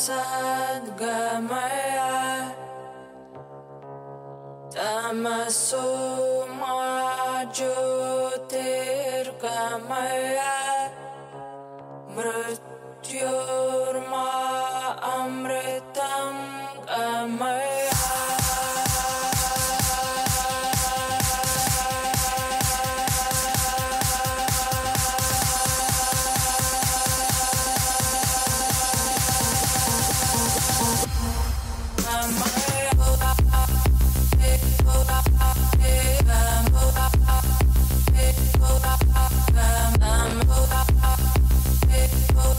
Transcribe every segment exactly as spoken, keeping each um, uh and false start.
sangamaya tamasoma jyotirgamaya mrityorma amritam gamaya. People,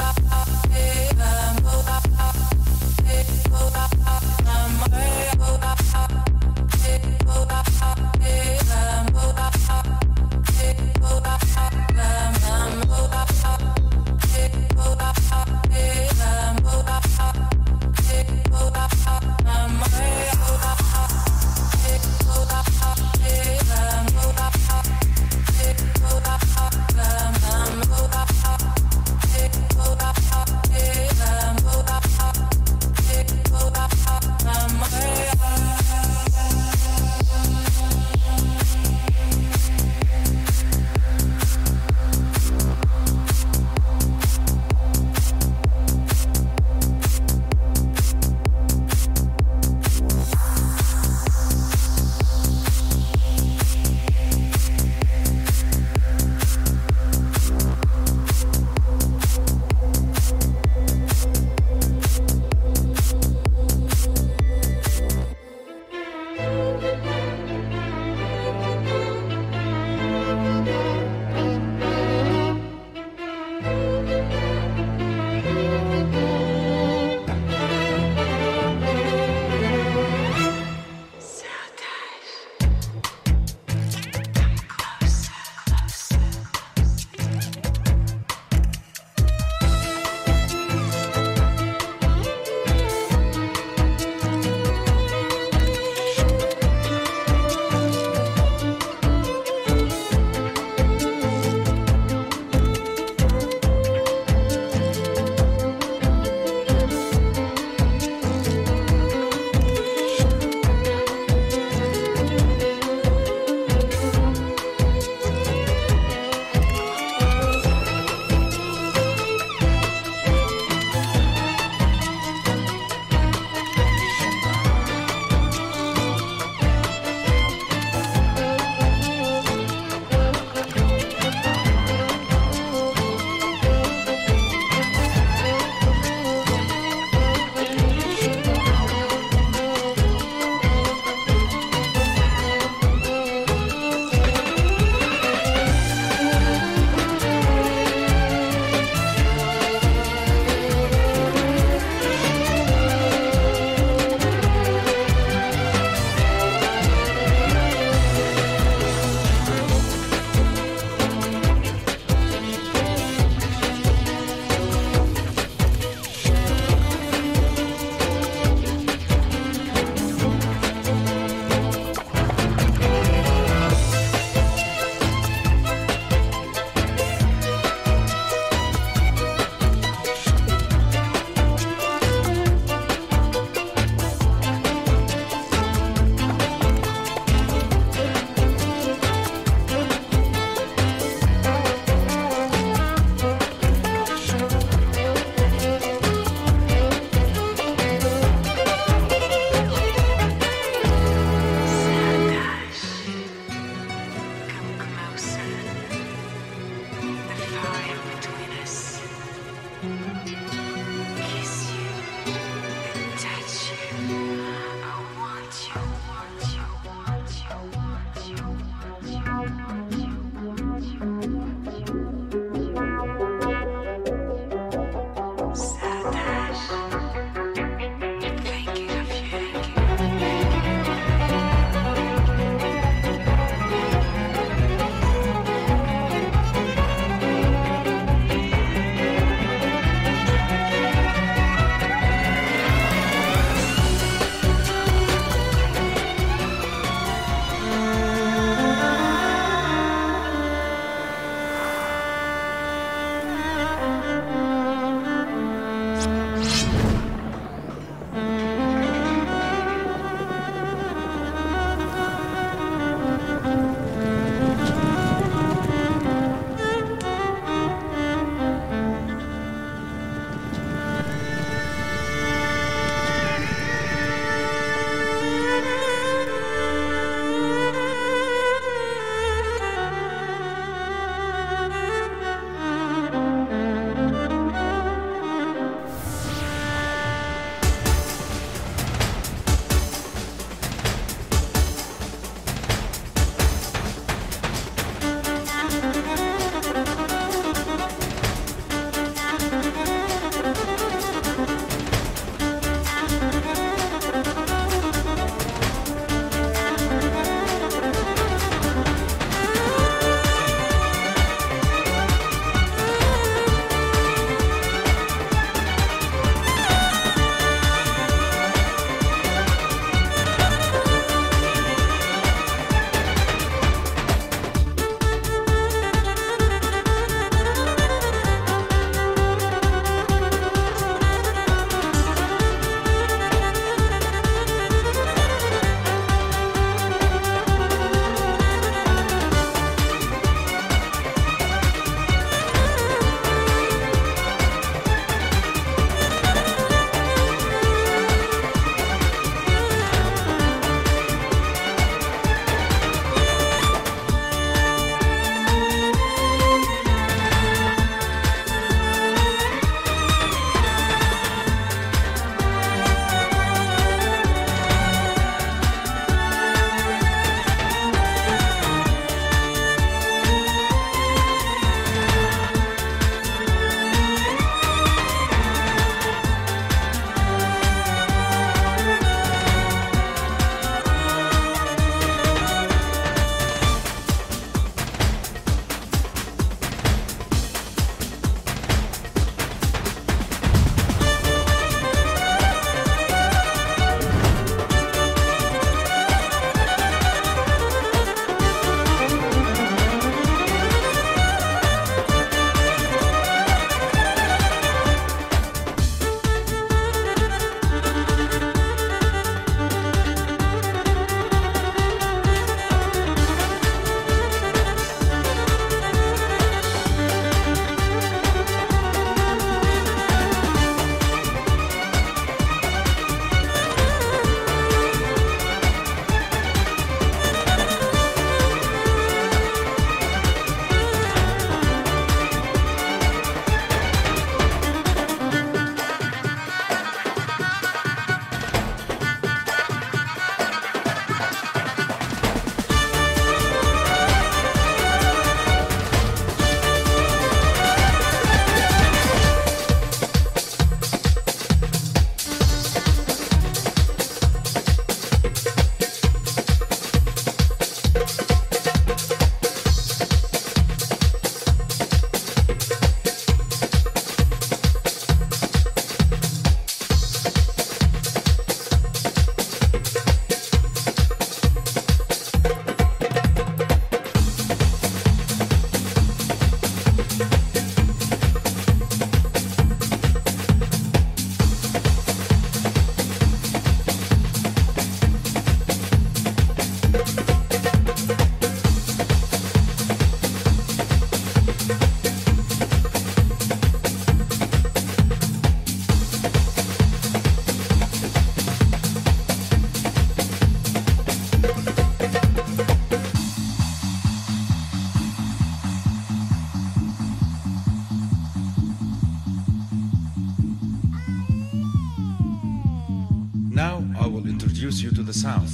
Now I will introduce you to the sound.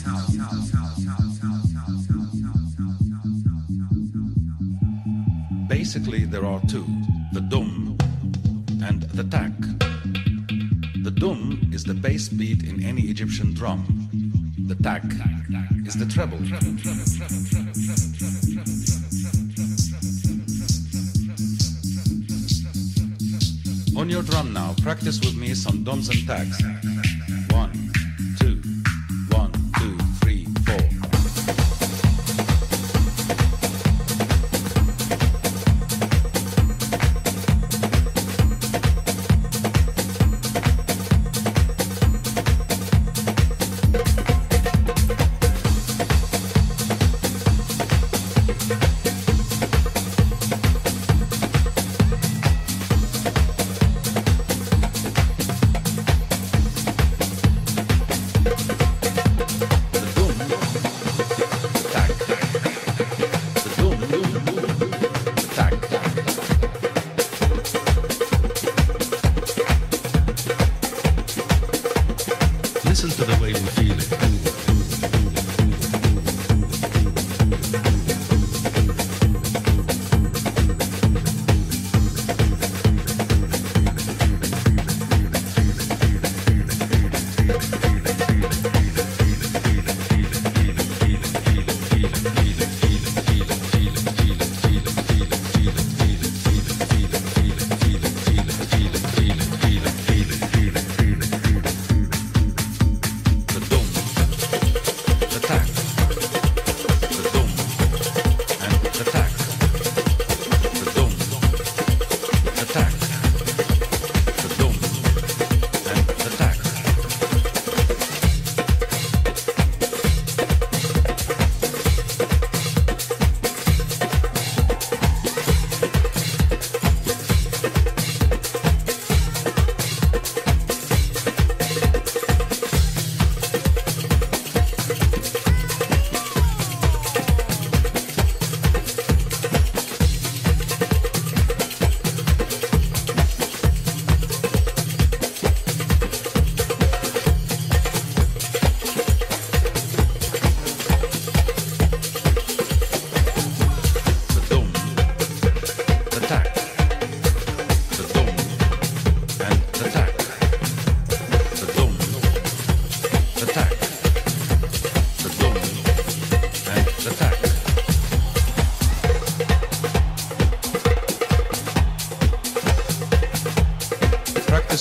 Basically, there are two, the dum and the tak. The dum is the bass beat in any Egyptian drum. The tak is the treble. On your drum now, practice with me some dums and taks.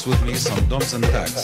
With me some dums and tacks.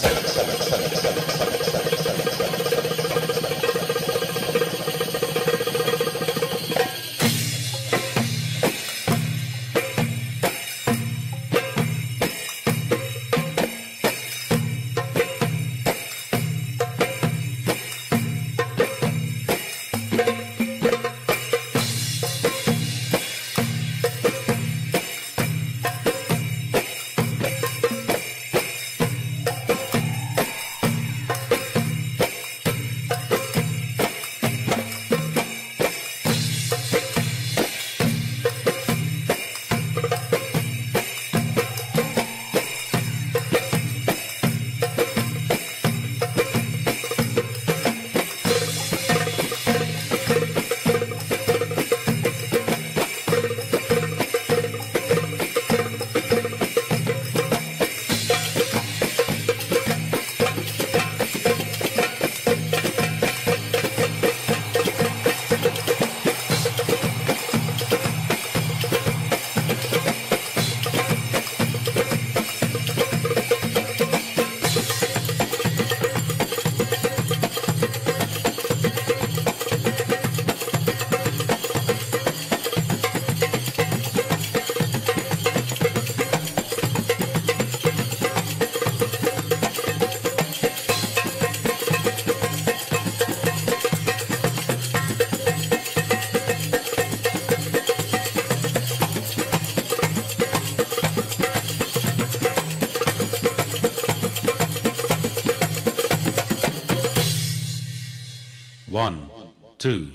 One, two,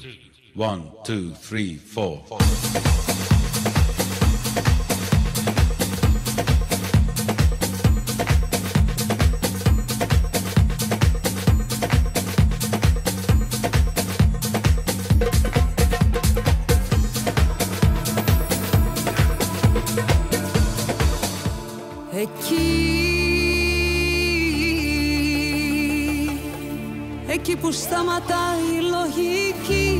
one, two, three, four. εκεί που σταματάει η λογική,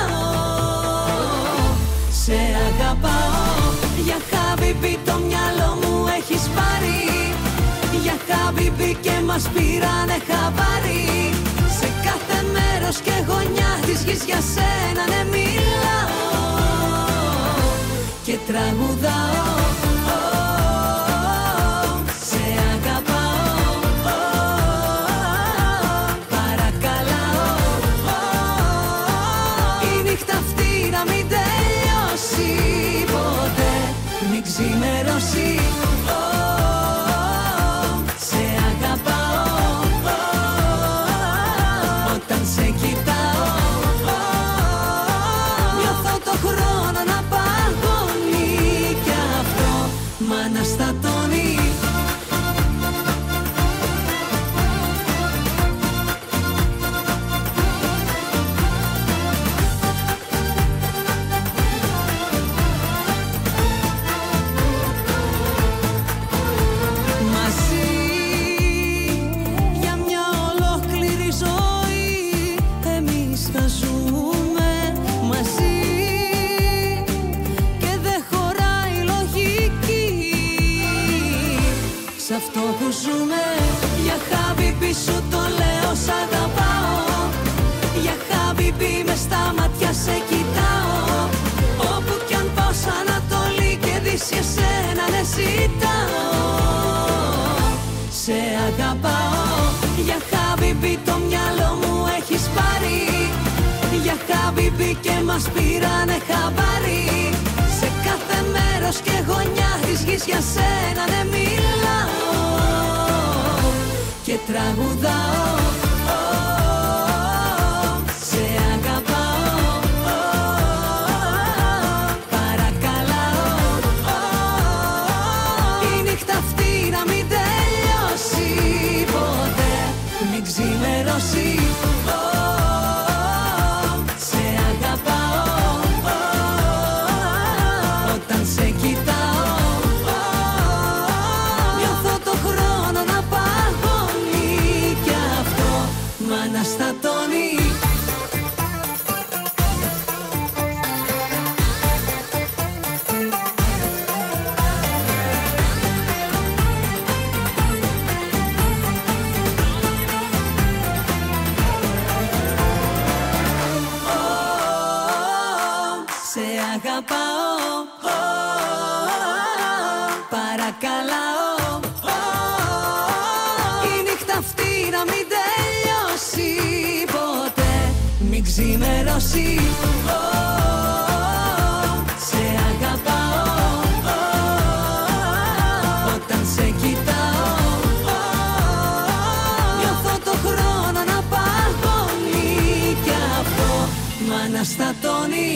Σε αγαπάω. Για χάμπιμπι το μυαλό μου έχεις πάρει. Για χάμπιμπι και μας πήρανε χαμπάρι. Σε κάθε μέρος και γωνιά της γης για σένα ναι μιλάω και τραγουδάω. Ξημερώσει, oh, oh, oh. Σε αγαπάω, oh, oh, oh. Όταν σε κοιτάω, oh, oh, oh. Νιώθω το χρόνο να παγώνει κι αυτό μ' αναστατώνει. Για χάμπιμπι σου το λέω, σ' αγαπάω. Για χάμπιμπι με στα μάτια σε κοιτάω. Όπου κι αν πάω σ' Ανατολή και Δύση, εσένα ναι ζητάω. Σε αγαπάω. Για χάμπιμπι το μυαλό μου έχεις πάρει. Για χάμπιμπι και μας πήρανε χαμπάρι. Σε κάθε μέρος και γωνιά της γης για σένα ναι μιλάω και τραγουδάω. Oh, oh, oh. Σε αγαπάω, oh, oh, oh. Παρακαλάω, oh, oh, oh. Η νύχτα αυτή να μην τελειώσει ποτέ, μην ξημερώσει. Oh, oh, oh. Σε αγαπάω, oh, oh, oh. Όταν σε κοιτάω, oh, oh, oh. Νιώθω το χρόνο να πάω μ' αναστατώνει. Σε αγαπάω, παρακαλάω. Η νύχτα αυτή να μην ποτέ, μην ξημερώσει. Oh, oh, oh. Σε αγαπάω, oh, oh, oh. Όταν σε κοιτάω, oh, oh, oh. Νιώθω το χρόνο να παγώνει κι αυτό μ' αναστατώνει.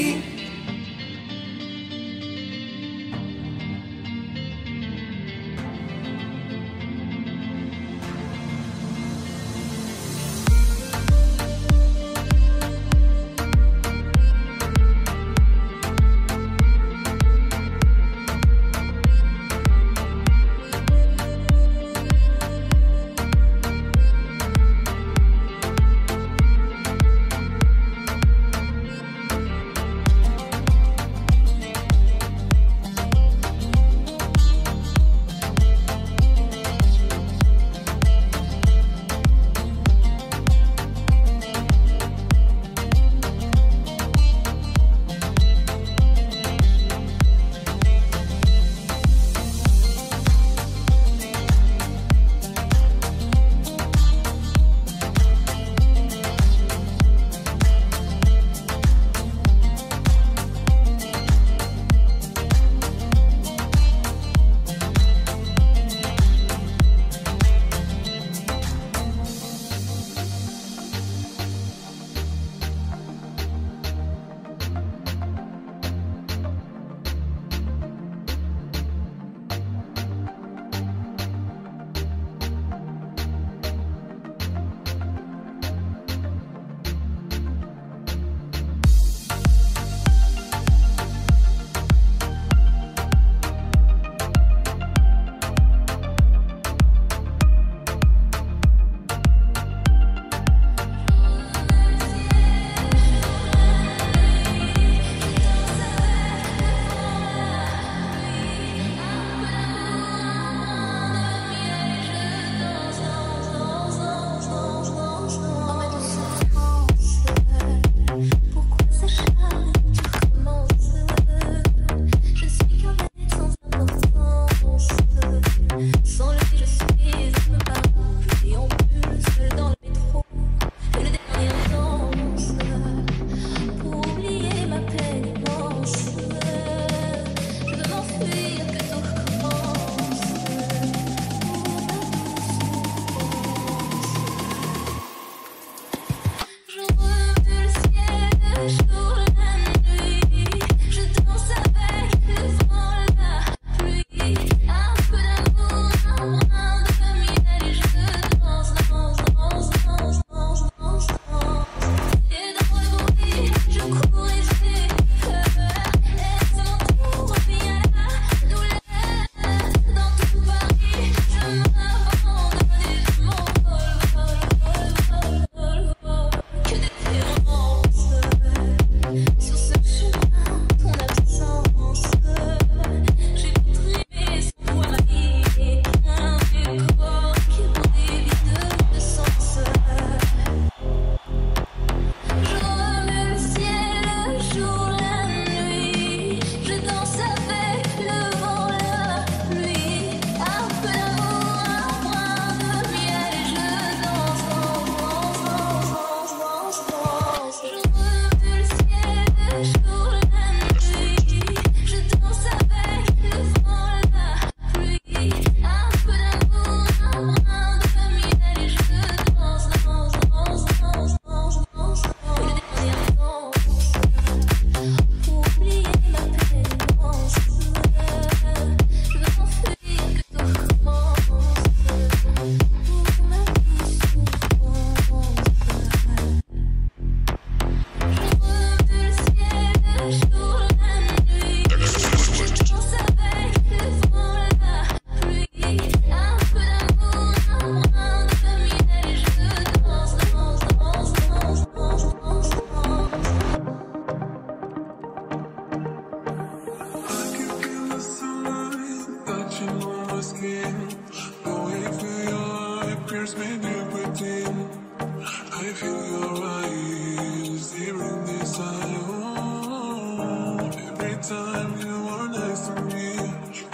tears made me pretend. I feel your eyes every this time. Oh, every time you are next to me,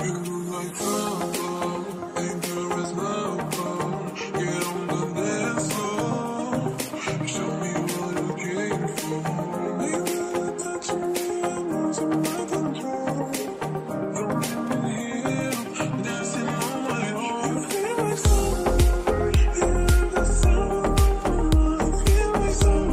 you look like trouble and you're as well. Get on the dance floor, show me what you came for. Make that touch me, I'm losing my control. Don't leave me here, dancing on my own. You feel my soul, you hear the sound. I feel my soul.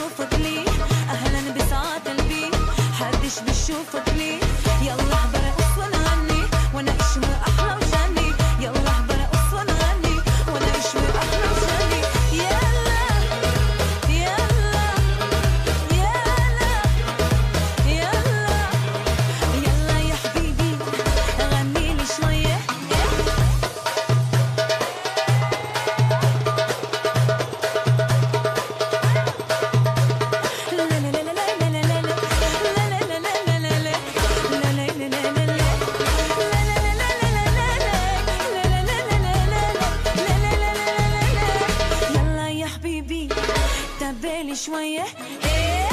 بشوفك ليه أهلا بساعات قلبي حدش بشوفك ليه يلا برقص ونغني وأنا أشمر أحلى وجني يلا برقص ونغني وأنا أشمر أحلى وجني يلا يلا يلا يلا يلا يا حبيبي غني لي شوية شوية